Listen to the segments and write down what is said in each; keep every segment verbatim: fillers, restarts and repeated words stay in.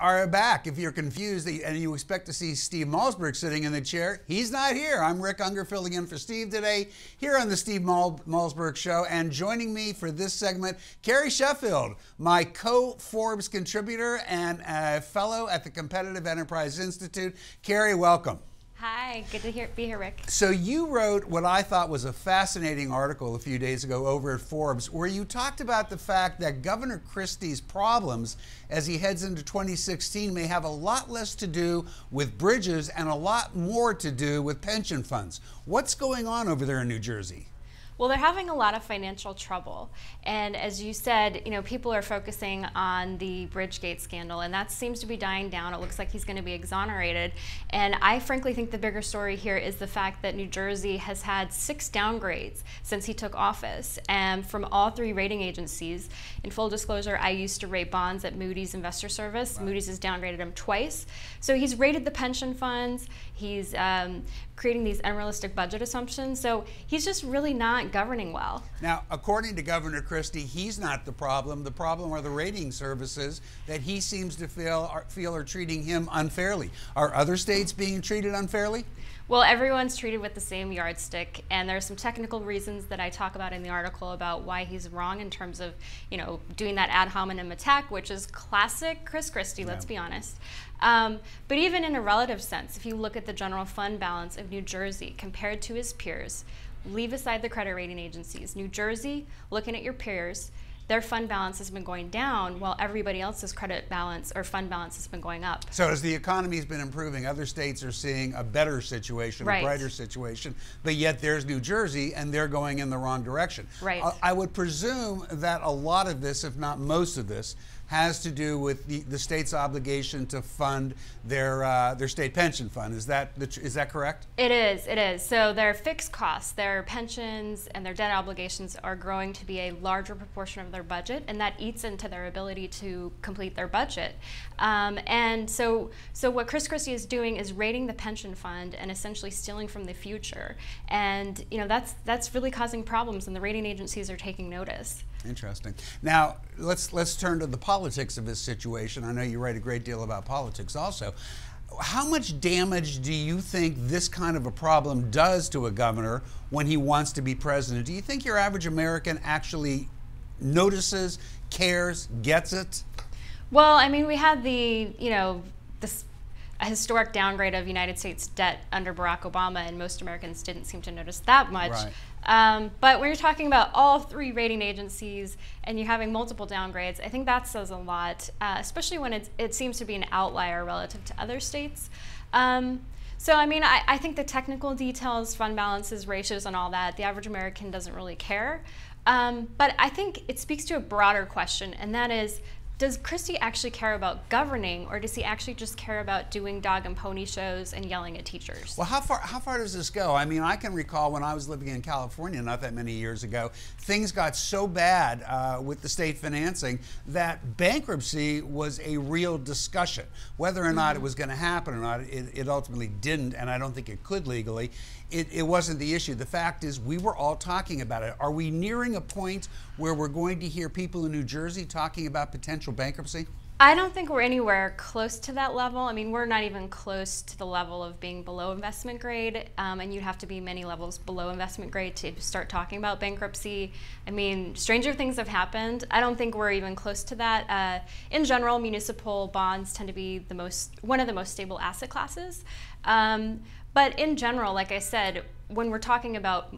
are back. If you're confused and you expect to see Steve Malzberg sitting in the chair, he's not here. I'm Rick Unger, filling in for Steve today here on the Steve Mal Malzberg Show. And joining me for this segment, Carrie Sheffield, my co-Forbes contributor and a fellow at the Competitive Enterprise Institute. Carrie, welcome. Hi, good to hear, be here, Rick. So you wrote what I thought was a fascinating article a few days ago over at Forbes, where you talked about the fact that Governor Christie's problems as he heads into twenty sixteen may have a lot less to do with bridges and a lot more to do with pension funds. What's going on over there in New Jersey? Well, they're having a lot of financial trouble. And as you said, you know, people are focusing on the Bridgegate scandal, and that seems to be dying down. It looks like he's going to be exonerated. And I frankly think the bigger story here is the fact that New Jersey has had six downgrades since he took office, and from all three rating agencies. In full disclosure, I used to rate bonds at Moody's Investor Service. Wow. Moody's has downgraded him twice. So he's rated the pension funds. He's um, creating these unrealistic budget assumptions. So he's just really not governing well. Now, according to Governor Christie, he's not the problem. The problem are the rating services that he seems to feel are, feel are treating him unfairly. Are other states being treated unfairly? Well, everyone's treated with the same yardstick, and there are some technical reasons that I talk about in the article about why he's wrong in terms of, you know, doing that ad hominem attack, which is classic Chris Christie, yeah. Let's be honest. Um, but even in a relative sense, if you look at the general fund balance of New Jersey compared to his peers, leave aside the credit rating agencies, New Jersey, looking at your peers, their fund balance has been going down while everybody else's credit balance or fund balance has been going up. So as the economy's been improving, other states are seeing a better situation, right. A brighter situation, but yet there's New Jersey and they're going in the wrong direction. Right. Uh, I would presume that a lot of this, if not most of this, has to do with the, the state's obligation to fund their uh, their state pension fund. Is that the tr is that correct? It is. It is. So their fixed costs, their pensions, and their debt obligations are growing to be a larger proportion of their budget, and that eats into their ability to complete their budget. Um, and so, so what Chris Christie is doing is raiding the pension fund and essentially stealing from the future. And you know that's that's really causing problems, and the rating agencies are taking notice. Interesting. Now let's let's turn to the policy. Politics of this situation. I know you write a great deal about politics also. How much damage do you think this kind of a problem does to a governor when he wants to be president? Do you think your average American actually notices, cares, gets it? Well, I mean, we had the, you know, this a historic downgrade of United States debt under Barack Obama, and most Americans didn't seem to notice that much. Right. Um, but when you're talking about all three rating agencies and you're having multiple downgrades, I think that says a lot, uh, especially when it's, it seems to be an outlier relative to other states. Um, so, I mean, I, I think the technical details, fund balances, ratios, and all that, the average American doesn't really care. Um, but I think it speaks to a broader question, and that is, does Christie actually care about governing, or does he actually just care about doing dog and pony shows and yelling at teachers? Well, how far, how far does this go? I mean, I can recall when I was living in California not that many years ago, things got so bad uh, with the state financing that bankruptcy was a real discussion. Whether or not mm-hmm. it was going to happen or not, it, it ultimately didn't, and I don't think it could legally. It, it wasn't the issue. The fact is we were all talking about it. Are we nearing a point where we're going to hear people in New Jersey talking about potential bankruptcy? I don't think we're anywhere close to that level. I mean, we're not even close to the level of being below investment grade, um, and you'd have to be many levels below investment grade to start talking about bankruptcy. I mean, stranger things have happened. I don't think we're even close to that. Uh, in general, municipal bonds tend to be the most one of the most stable asset classes. Um, but in general, like I said, when we're talking about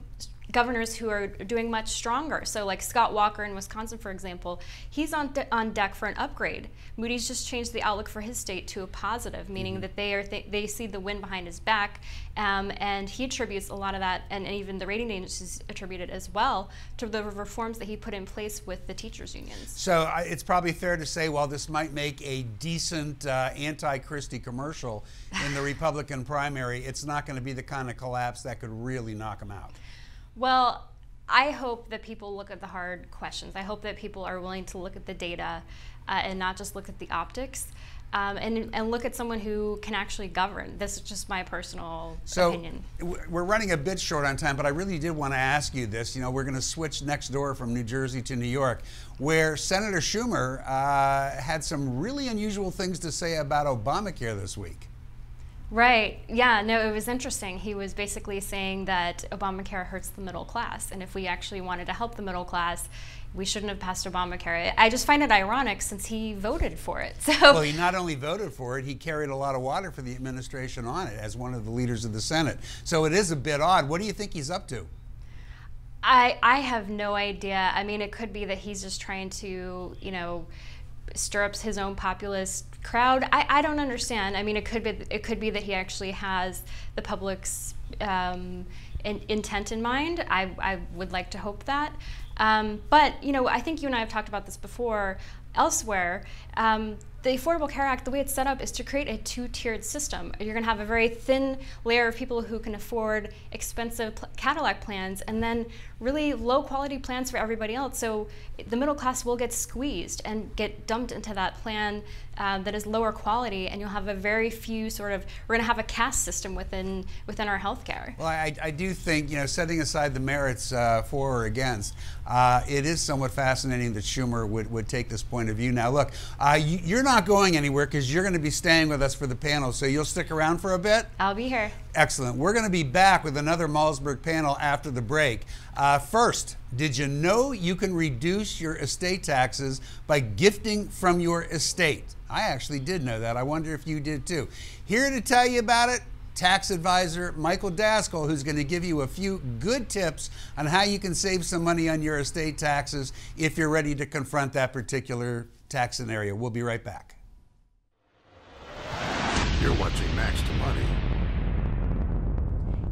governors who are doing much stronger. So like Scott Walker in Wisconsin, for example, he's on, de on deck for an upgrade. Moody's just changed the outlook for his state to a positive, meaning mm-hmm. that they, are th they see the wind behind his back, um, and he attributes a lot of that, and even the rating agencies attribute it as well, to the reforms that he put in place with the teachers unions. So uh, it's probably fair to say, while this might make a decent uh, anti-Christie commercial in the Republican primary, it's not going to be the kind of collapse that could really knock him out. Well, I hope that people look at the hard questions. I hope that people are willing to look at the data uh, and not just look at the optics. Um, and, and look at someone who can actually govern. This is just my personal so opinion. So we're running a bit short on time, but I really did want to ask you this. You know, we're going to switch next door from New Jersey to New York, where Senator Schumer uh, had some really unusual things to say about Obamacare this week. Right. Yeah, no, it was interesting. He was basically saying that Obamacare hurts the middle class, and if we actually wanted to help the middle class, we shouldn't have passed Obamacare. I just find it ironic since he voted for it. So well, he not only voted for it, he carried a lot of water for the administration on it as one of the leaders of the Senate. So it is a bit odd. What do you think he's up to? I, I have no idea. I mean, it could be that he's just trying to, you know, stir up his own populist crowd. I, I don't understand. I mean, it could be it could be that he actually has the public's um, in, intent in mind. I, I would like to hope that. Um, but, you know, I think you and I have talked about this before elsewhere. Um, the Affordable Care Act, the way it's set up is to create a two-tiered system. You're going to have a very thin layer of people who can afford expensive pl- Cadillac plans and then really low-quality plans for everybody else. So the middle class will get squeezed and get dumped into that plan um, that is lower quality, and you'll have a very few sort of, we're going to have a caste system within within our health care. Well, I, I do think, you know, setting aside the merits uh, for or against, uh, it is somewhat fascinating that Schumer would, would take this point of view. Now, look, uh, you, you're not going anywhere because you're going to be staying with us for the panel, so you'll stick around for a bit? I'll be here. Excellent. We're going to be back with another Malzberg panel after the break. Uh, first, did you know you can reduce your estate taxes by gifting from your estate? I actually did know that. I wonder if you did too. Here to tell you about it, tax advisor Michael Daskal, who's going to give you a few good tips on how you can save some money on your estate taxes if you're ready to confront that particular tax scenario. We'll be right back. You're watching Max to Money.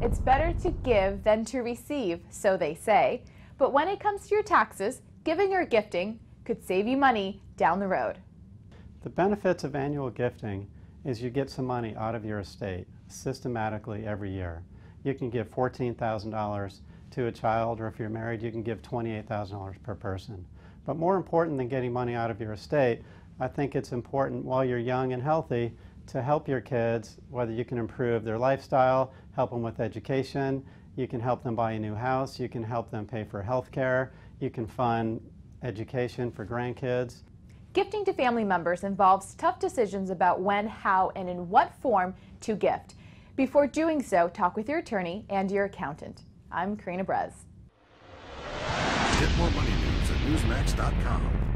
It's better to give than to receive, so they say. But when it comes to your taxes, giving or gifting could save you money down the road. The benefits of annual gifting is you get some money out of your estate systematically every year. You can give fourteen thousand dollars to a child, or if you're married, you can give twenty-eight thousand dollars per person. But more important than getting money out of your estate, I think it's important while you're young and healthy to help your kids, whether you can improve their lifestyle, help them with education, you can help them buy a new house, you can help them pay for health care, you can fund education for grandkids. Gifting to family members involves tough decisions about when, how, and in what form to gift. Before doing so, talk with your attorney and your accountant. I'm Karina Brez. Get more money news at newsmax dot com.